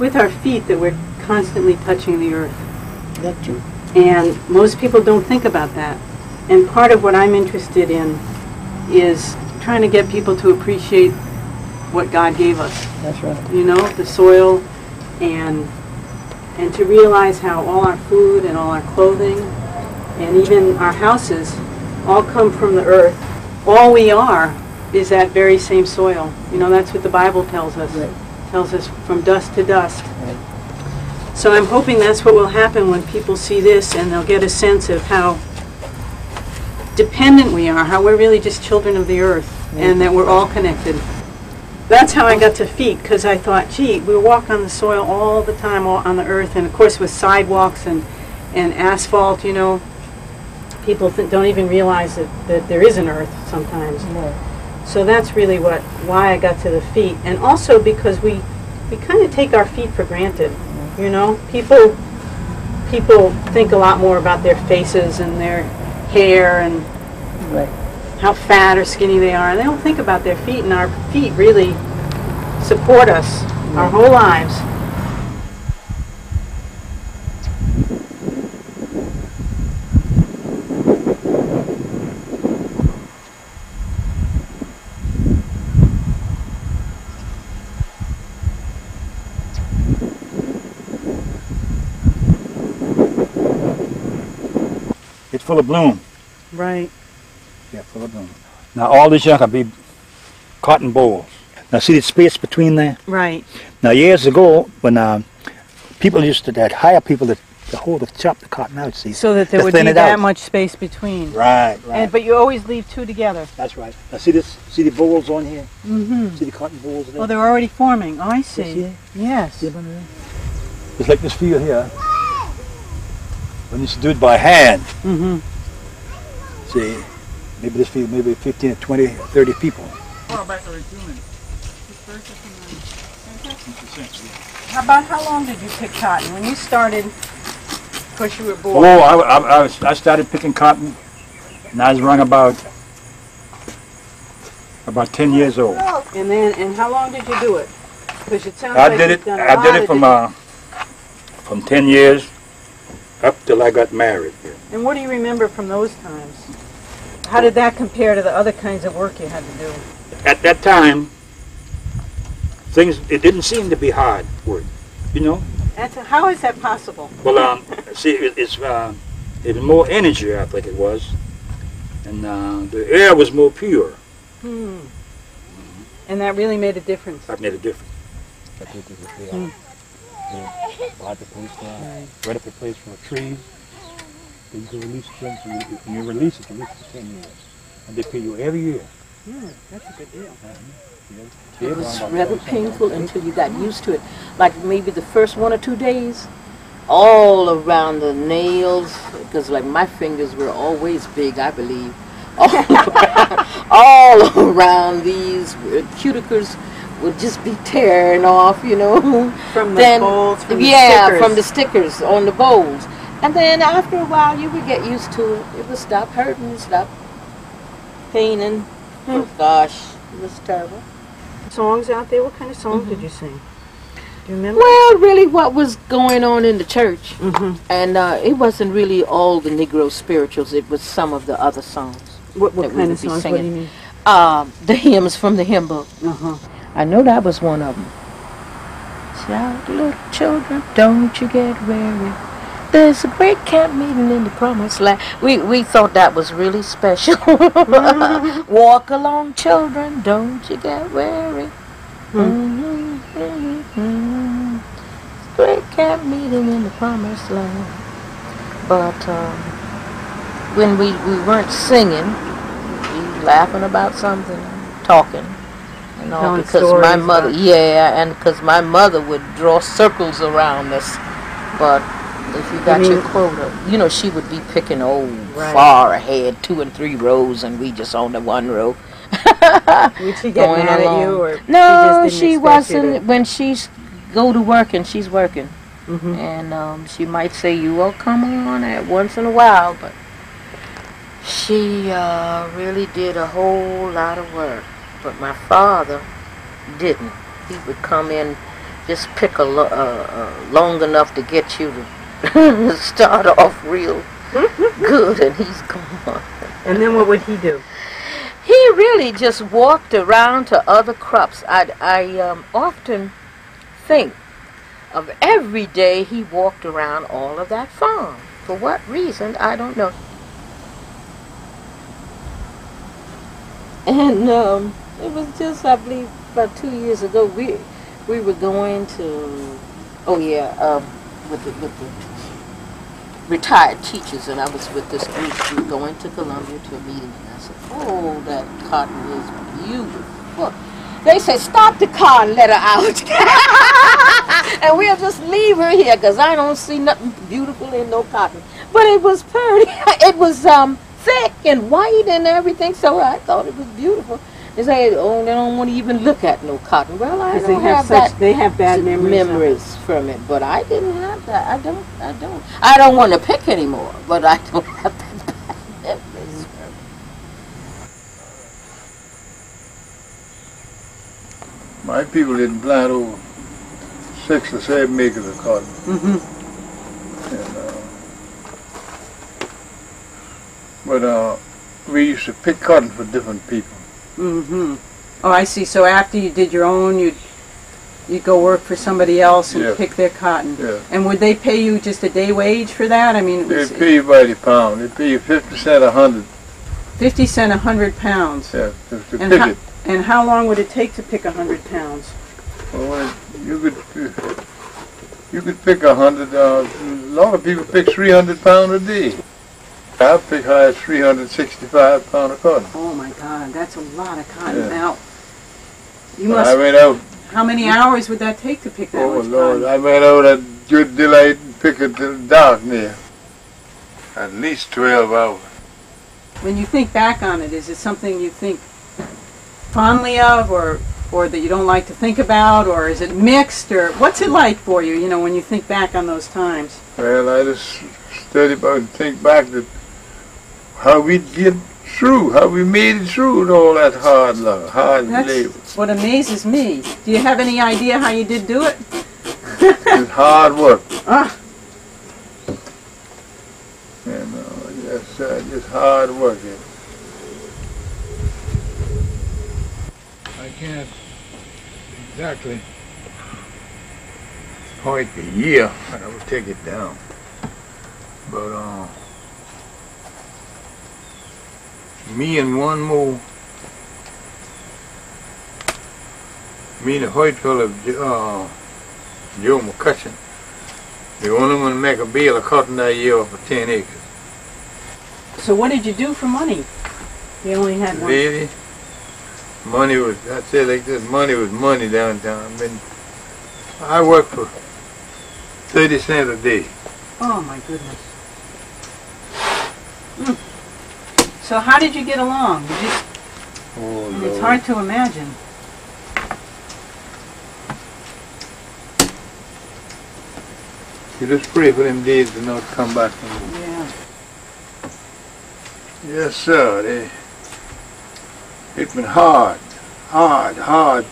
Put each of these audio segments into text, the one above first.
with our feet that we're constantly touching the earth. That too. And most people don't think about that. And part of what I'm interested in is trying to get people to appreciate what God gave us. That's right. You know, the soil, and to realize how all our food and all our clothing and even our houses all come from the earth. All we are is that very same soil. You know, that's what the Bible tells us. Right. It tells us from dust to dust. Right. So I'm hoping that's what will happen when people see this, and they'll get a sense of how dependent we are, how we're really just children of the earth, right, and that we're all connected. That's how I got to feet, because I thought, gee, we walk on the soil all the time, all on the earth, and of course with sidewalks and asphalt, you know, people don't even realize that there is an earth sometimes. Yeah. So that's really why I got to the feet, and also because we kind of take our feet for granted. Yeah. You know, people think a lot more about their faces and their hair and right, how fat or skinny they are, and they don't think about their feet, and our feet really support us right, our whole lives. It's full of bloom. Right. Yeah, full of bloom. Now all this junk will be cotton balls. Now see the space between there? Right. Now years ago when people used to hire people to hold chop the cotton out, see? So that there would be that much space between. Right, right. But you always leave two together. That's right. Now see this? See the balls on here? Mm-hmm. See the cotton balls there? Well, they're already forming. Oh, I see. See it? Yes. See it under there? It's like this field here. When you used to do it by hand, mm-hmm, see, maybe this field, maybe 15 or 20, 30 people. How long did you pick cotton? When you started, of course you were born. Oh, I started picking cotton, and I was around about 10 years old. And how long did you do it? Because it sounds like you've done a lot. I did it from 10 years. Up till I got married. And what do you remember from those times? How did that compare to the other kinds of work you had to do? At that time, it didn't seem to be hard work, you know? How is that possible? Well, see, it was more energy, I think it was, and the air was more pure. Hmm. Mm-hmm. And that really made a difference? That made a difference. Block the police down, right up the place from the trees. You can release them, so you release it, for 10 years. And they pay you every year. Yeah, that's a good deal. Mm-hmm. Yeah. It was rather painful until you got used to it. Like maybe the first 1 or 2 days, all around the nails, because like my fingers were always big, I believe. All around these cuticles would just be tearing off, you know. From the bowls, from the stickers on the bowls. And then after a while you would get used to it. It would stop hurting, stop paining. Oh gosh, it was terrible. Songs out there, what kind of songs did you sing? Do you remember? Well, really what was going on in the church. Mm-hmm. And it wasn't really all the Negro spirituals, it was some of the other songs. What kind of songs? What do you mean? The hymns from the hymn book. Uh-huh. I know that was one of them. Shout, little children, don't you get weary. There's a great camp meeting in the promised land. We thought that was really special. Walk along, children, don't you get weary. Mm-hmm. Mm-hmm. Great camp meeting in the promised land. But when we weren't singing, we laughing about something, talking. No, because my mother, and because my mother would draw circles around us. But if you got your quota, you know, she would be picking far ahead, 2 and 3 rows, and we just on the 1 row. Would she get mad at you? Or no, she wasn't. When she's go to work and she's working, and she might say, "You will come on," at once in a while, but she really did a whole lot of work. But my father didn't. He would come in Just pick a long enough to get you to start off real good, and he's gone. And then what would he do? He really just walked around to other crops. I often think of every day he walked around all of that farm. For what reason, I don't know. And it was just, I believe, about 2 years ago, we were going to, with the retired teachers, and I was with this group. We were going to Columbia to a meeting, and I said, oh, that cotton is beautiful. They said, stop the car and let her out. And we'll just leave her here, because I don't see nothing beautiful in no cotton. But it was pretty. It was thick and white and everything, so I thought it was beautiful. They say, oh, they don't want to even look at no cotton. Well, I don't they have bad memories from it, but I didn't have that. I don't want to pick anymore, but I don't have that bad memories from it. My people didn't plant over 6 to 7 acres of cotton. Mm-hmm. And, we used to pick cotton for different people. Mm-hmm. Oh, I see. So after you did your own, you'd go work for somebody else and pick their cotton. Yeah. And would they pay you just a day wage for that? I mean, they'd pay you by the pound. They'd pay you 50 cents 100. 50 cents 100 pounds. Yeah, to pick it. And how long would it take to pick 100 pounds? Well, you could pick 100. A lot of people pick 300 pounds a day. I pick high 365 pound of cotton. Oh my God, that's a lot of cotton. Yeah. Now, you must. How many hours would that take to pick that much cotton? Oh Lord, I went out at good daylight and picked it till dark near. At least 12 hours. When you think back on it, is it something you think fondly of, or that you don't like to think about, or is it mixed, or what's it like for you? You know, when you think back on those times. Well, I just study about and think back that. How we get through, how we made it through and all that hard labor. That's what amazes me. Do you have any idea how you did do it? It's hard work. Ah. You know, just hard work. I can't exactly point the year when I would take it down, but me and the white fellow, Joe McCutcheon, the only one to make a bale of cotton that year for 10 acres. So what did you do for money? You only had one. Really? Money was, I'd say like this, money was money downtown. I mean, I worked for 30 cents a day. Oh my goodness. Mm. So how did you get along? It's hard to imagine. You just pray for them days to not come back. Yeah. Yes, sir. It's been hard time.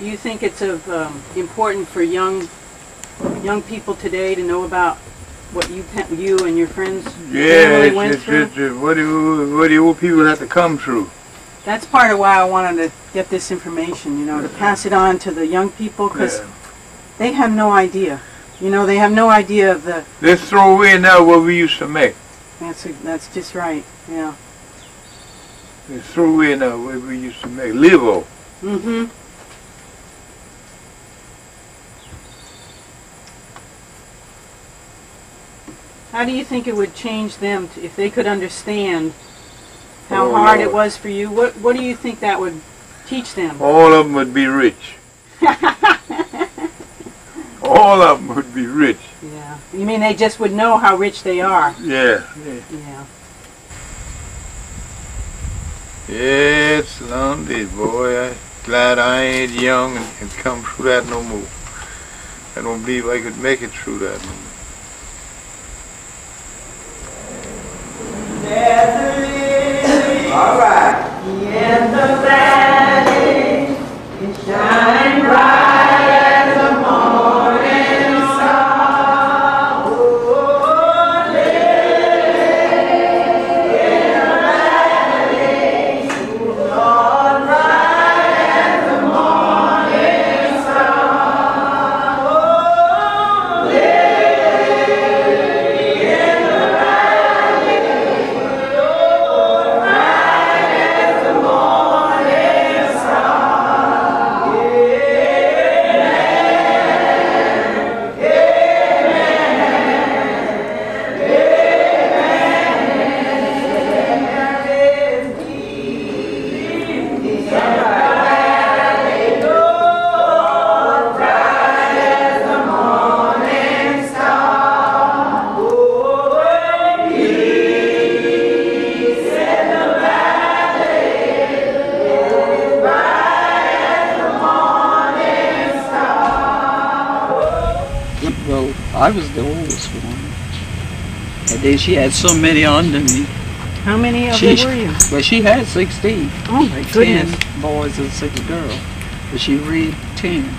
Do you think it's of important for young people today to know about what you and your friends went through? What do old people have to come through? That's part of why I wanted to get this information, you know, to pass it on to the young people, because they have no idea. You know, they have no idea of the... Let's throw away now what we used to make. That's just right, yeah. Let's throw away now what we used to make. Live off. Mm-hmm. How do you think it would change them if they could understand how hard it was for you? What do you think that would teach them? All of them would be rich. All of them would be rich. Yeah. You mean they just would know how rich they are? Yeah. Yeah. Yeah. It's Sunday, boy. I'm glad I ain't young and can come through that no more. I don't believe I could make it through that no more. All right. In the back. I was the oldest one. And then she had so many under me. How many of them were you? Well, she had 16. Oh my goodness. 10 boys and 6 girls. But she raised 10.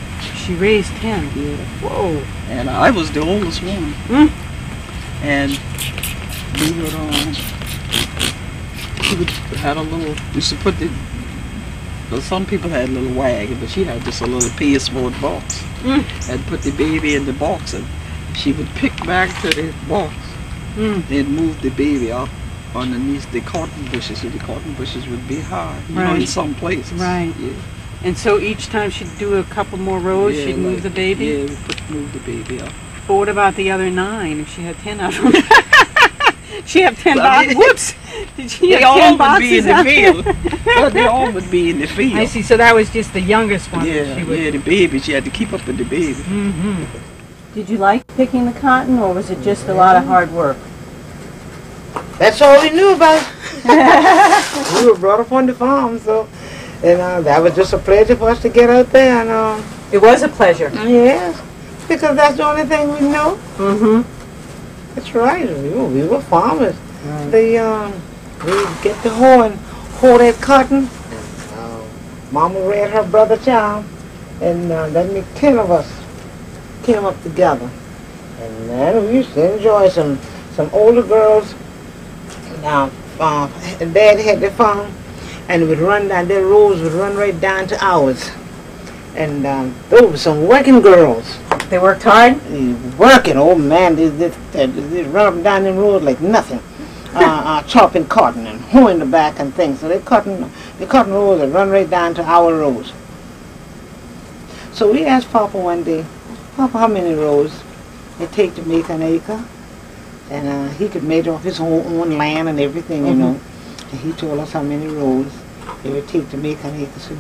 She raised 10? Yeah. Whoa. And I was the oldest one. Mm. And we would, used to put the, well, some people had a little wagon, but she had just a little PS4 box. Mm. And put the baby in the box, and she would pick back to the box, then move the baby up underneath the cotton bushes, so the cotton bushes would be high, you know, in some places. Right. Yeah. And so each time she'd do a couple more rows, yeah, she'd like, move the baby? Yeah, move the baby up. But what about the other 9, if she had 10 out of them? She had 10 boxes. Whoops! Did she have 10 boxes? They all would be in the field. Well, they all would be in the field. I see. So that was just the youngest one. Yeah, that she would. Yeah, the baby. She had to keep up with the baby. Mm-hmm. Did you like picking the cotton, or was it just a lot of hard work? That's all we knew about. We were brought up on the farm, so and that was just a pleasure for us to get out there. And it was a pleasure. Yes, because that's the only thing we know. Mm-hmm. That's right. We were farmers. Right. They we would get the hoe and hoe that cotton. Mama read her brother child, and that made 10 of us came up together. And then we used to enjoy some older girls. Now, Dad had the farm, and it would run down. Their rows would run right down to ours. And those were some working girls. They worked hard? Working, oh man, they run up and down the road like nothing. Chopping cotton and hoeing the back and things. So the cotton rows would run right down to our rows. So we asked Papa one day, Papa, how many rows it take to make an acre? And he could make it off his own land and everything, you know. And he told us how many rows it would take to make an acre. So